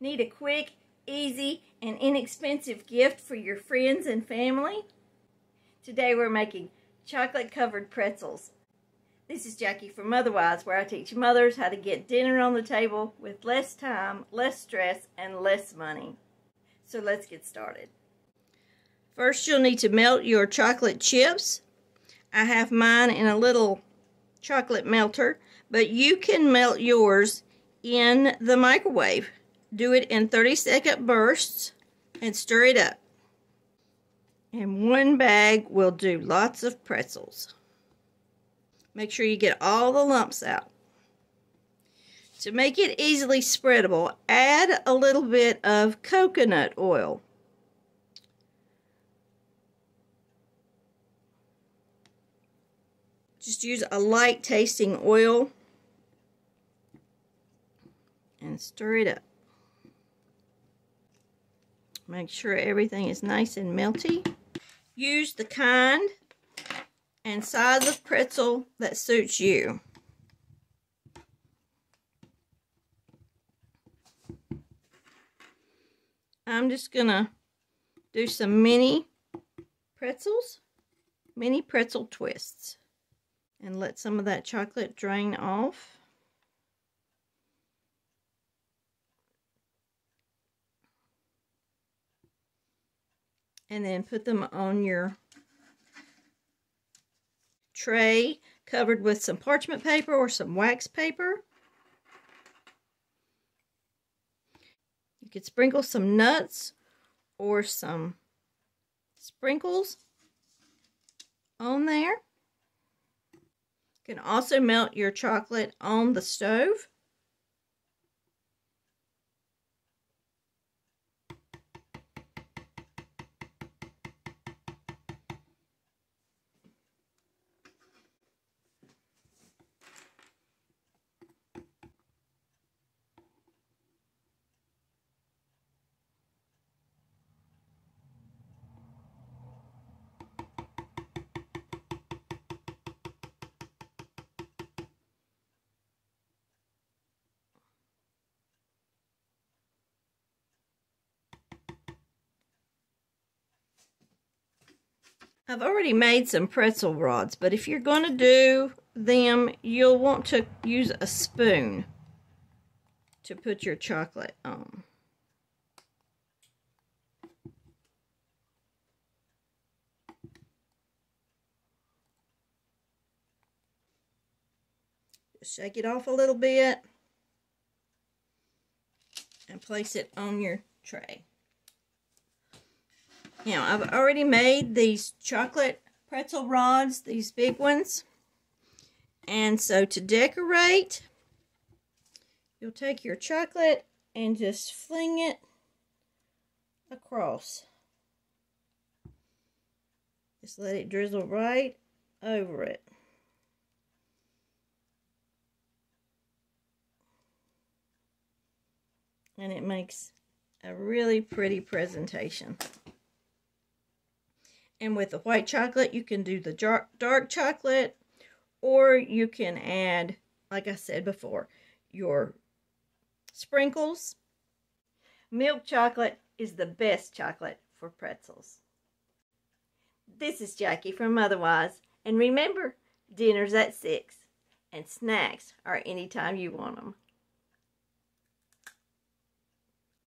Need a quick, easy, and inexpensive gift for your friends and family? Today we're making chocolate-covered pretzels. This is Jackie from Motherwise, where I teach mothers how to get dinner on the table with less time, less stress, and less money. So let's get started. First, you'll need to melt your chocolate chips. I have mine in a little chocolate melter, but you can melt yours in the microwave. Do it in 30-second bursts and stir it up. And one bag will do lots of pretzels. Make sure you get all the lumps out. To make it easily spreadable, add a little bit of coconut oil. Just use a light tasting oil and stir it up. Make sure everything is nice and melty. Use the kind and size of pretzel that suits you. I'm just gonna do some mini pretzel twists. And let some of that chocolate drain off. And then put them on your tray covered with some parchment paper or some wax paper. You could sprinkle some nuts or some sprinkles on there. You can also melt your chocolate on the stove. I've already made some pretzel rods, but if you're going to do them, you'll want to use a spoon to put your chocolate on. Just shake it off a little bit and place it on your tray. Now, I've already made these chocolate pretzel rods, these big ones. And so to decorate, you'll take your chocolate and just fling it across. Just let it drizzle right over it. And it makes a really pretty presentation. And with the white chocolate, you can do the dark chocolate, or you can add, like I said before, your sprinkles. Milk chocolate is the best chocolate for pretzels. This is Jackie from Motherwise, and remember, dinner's at 6, and snacks are anytime you want them.